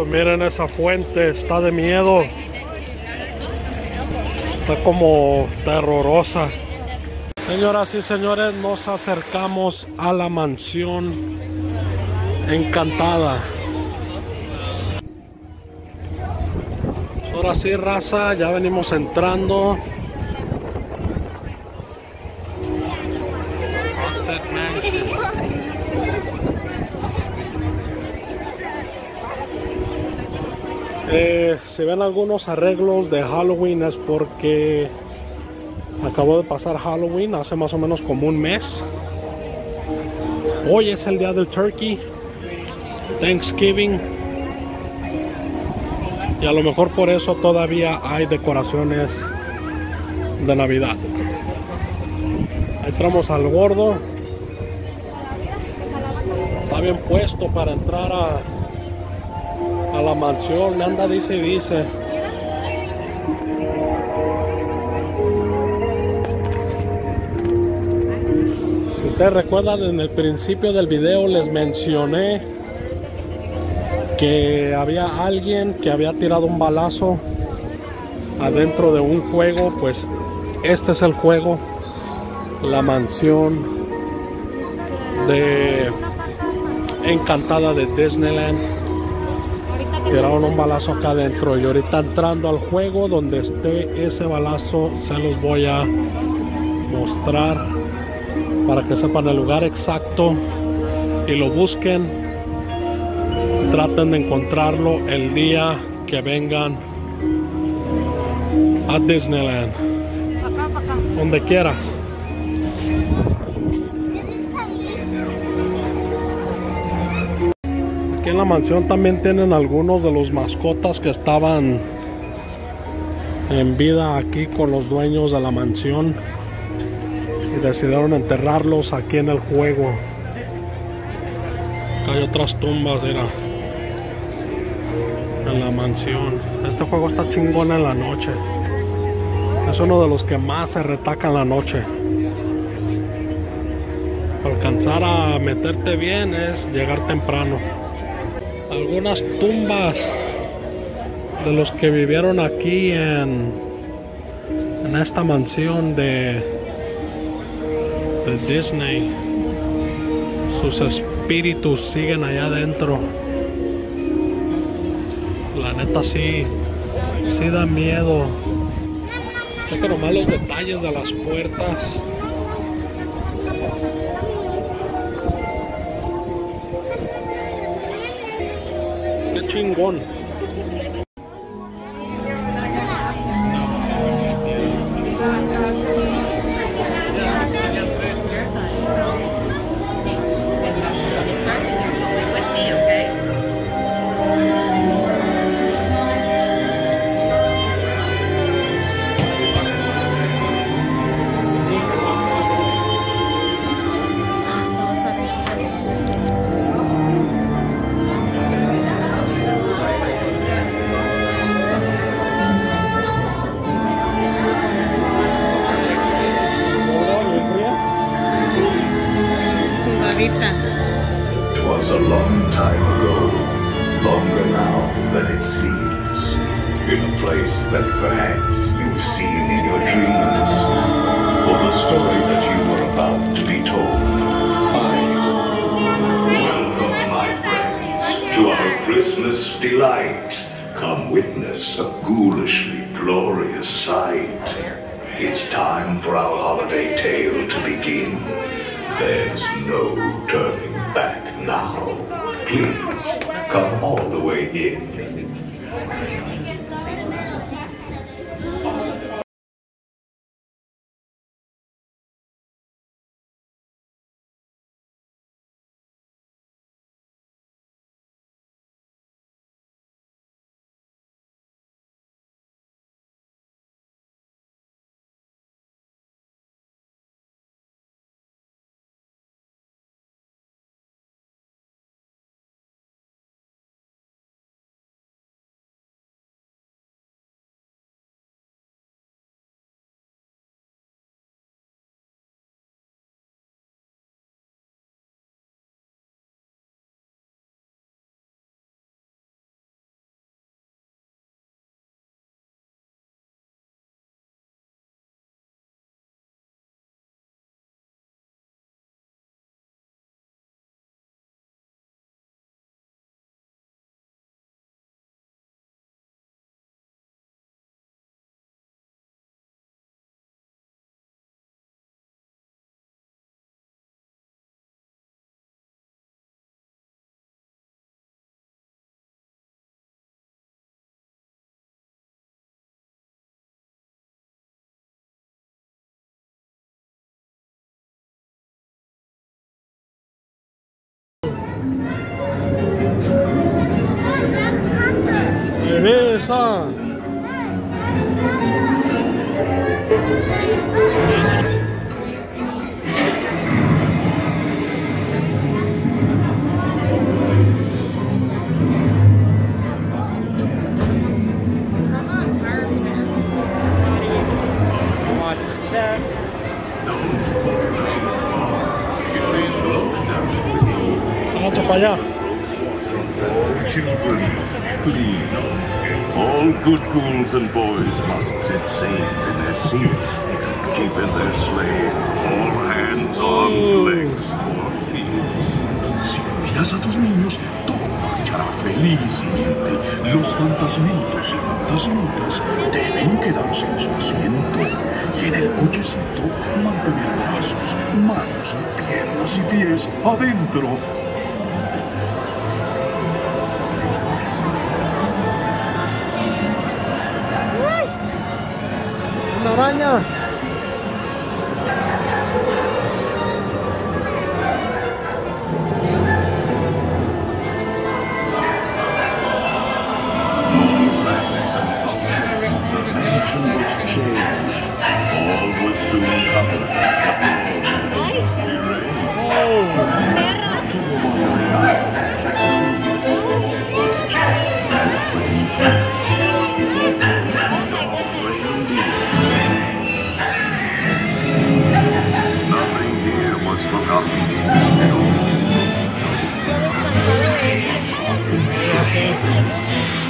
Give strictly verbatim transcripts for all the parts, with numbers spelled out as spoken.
Oh, miren esa fuente, está de miedo. Está como terrorosa. Señoras y señores, nos acercamos a la mansión encantada. Ahora sí, raza, ya venimos entrando. Eh, si ven algunos arreglos de Halloween es porque acabó de pasar Halloween hace más o menos como un mes. Hoy es el día del turkey, Thanksgiving, y a lo mejor por eso todavía hay decoraciones de Navidad. Ahí entramos al gordo. Está bien puesto para entrar a A la mansión, anda, dice y dice. Si ustedes recuerdan, en el principio del video les mencioné que había alguien que había tirado un balazo adentro de un juego. Pues este es el juego, la mansión de encantada de Disneyland. Tiraron un balazo acá adentro y ahorita entrando al juego, donde esté ese balazo se los voy a mostrar para que sepan el lugar exacto y lo busquen, traten de encontrarlo el día que vengan a Disneyland, donde quieras. En la mansión también tienen algunos de los mascotas que estaban en vida aquí con los dueños de la mansión y decidieron enterrarlos aquí en el juego. Acá hay otras tumbas, mira, en la mansión. Este juego está chingón en la noche, es uno de los que más se retaca en la noche. Para alcanzar a meterte bien es llegar temprano. Algunas tumbas de los que vivieron aquí en, en esta mansión de, de Disney. Sus espíritus siguen allá adentro. La neta sí, sí da miedo. Checa nomás los detalles de las puertas. Chingón. Was a long time ago, longer now than it seems, in a place that perhaps you've seen in your dreams, for the story that you were about to be told. I welcome, my friends, to our Christmas delight. Come witness a ghoulishly glorious sight. It's time for our holiday tale to begin. There's no turning back now. Please, come all the way in. bonito. Vamos para allá. All good ghouls and boys must sit safe in their seats, keep in their sleigh all hands, arms, legs, or feet. Si olvidas a tus niños, todo marchará felizmente. Los fantasmitos y fantasmitas deben quedarse en su asiento y en el cochecito mantener brazos, manos, piernas y pies adentro. ¡Una araña!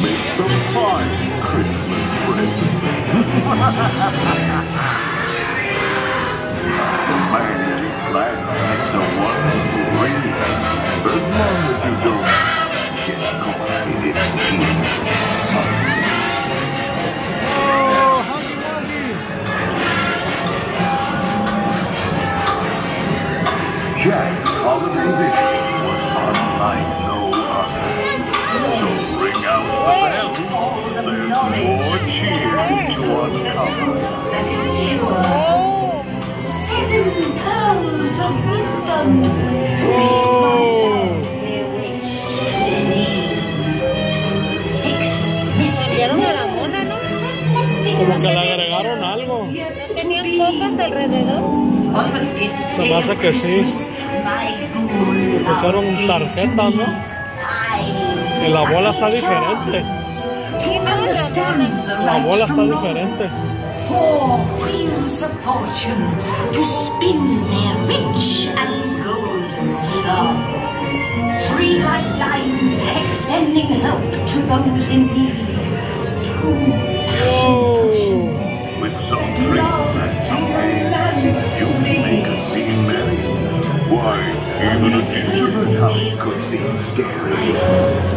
Make some fine Christmas presents. The magic glass makes a wonderful ring, but as long as you don't get caught in its teeth. Jack's holiday vision was unlike no other. So ring out the bells, there's more cheer to uncover. Seven pearls of wisdom, bewitched to me. Six mysterious, reflecting the legends of the fifteen. La bola está diferente. La bola está diferente. Four wheels of fortune to spin their rich and golden song. Three white lines extending hope to those in need. Two passion potions. With some drinks and some eggs, you can make a scene merry. Why, even a gingerbread house could seem scary.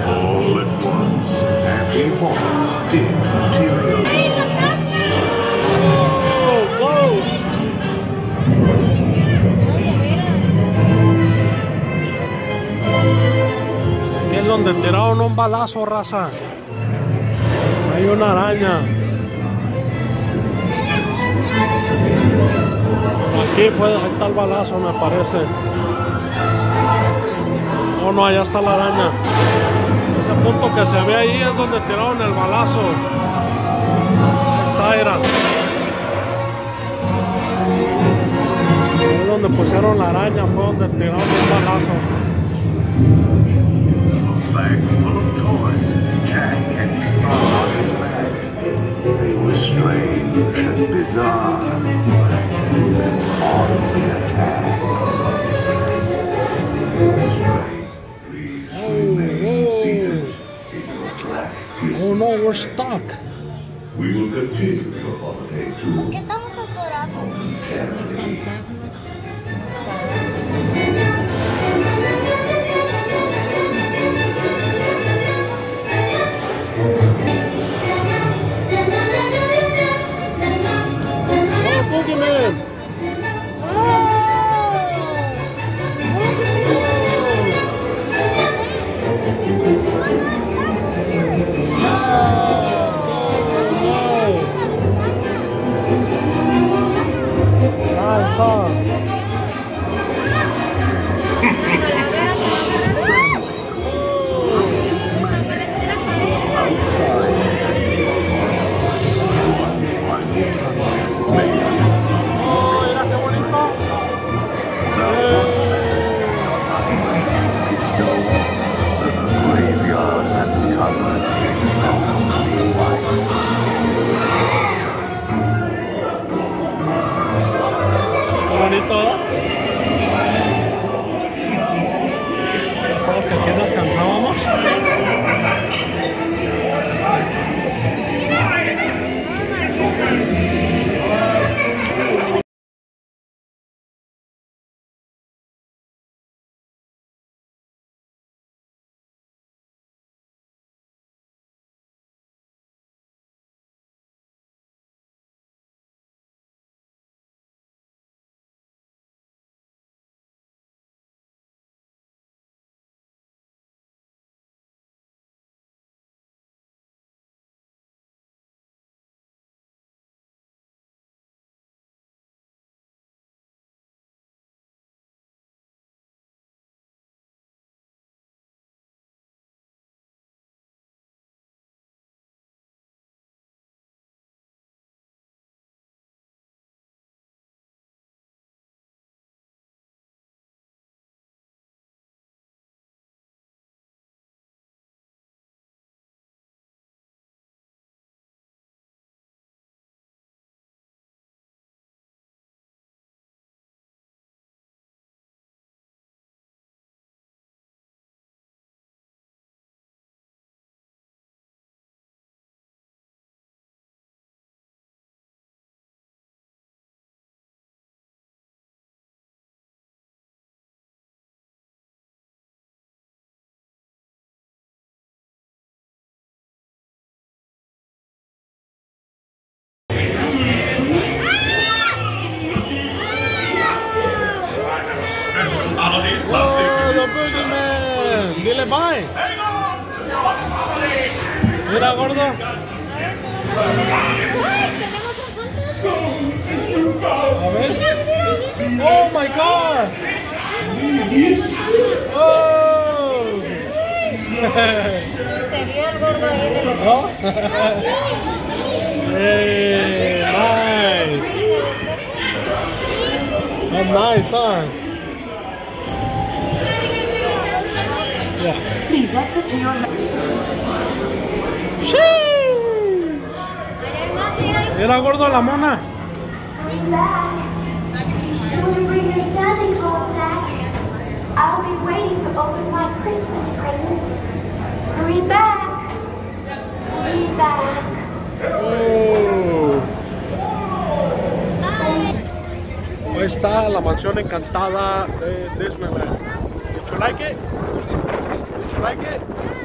All at once, happy thoughts did materialize. Whoa, whoa. Es donde tiraron un balazo, raza. Hay una araña. Aquí puede saltar balazo, me parece. Oh no, allá está la araña. Ese punto que se ve ahí es donde tiraron el balazo. Esta era. Es donde pusieron la araña, fue donde tiraron el balazo. A bag full of toys, Jack had stolen on his back. They were strange and bizarre. On the attack. Oh no, we're stuck. We will continue your holiday to momentarily. Oh, Pokemon! Oh. le mae. Mira, gordo. A ver. Oh my God. Oh. Se vio el gordo ahí. Nice. Nice, huh? Yeah. Please exit to your left. Era gordo la mona. Should we bring your Santa Claus sack? I'll be waiting to open my Christmas present. Hurry back. Hurry back. Oh. Ahí está la mansión encantada de Disneyland. Did you like it? Did you like it?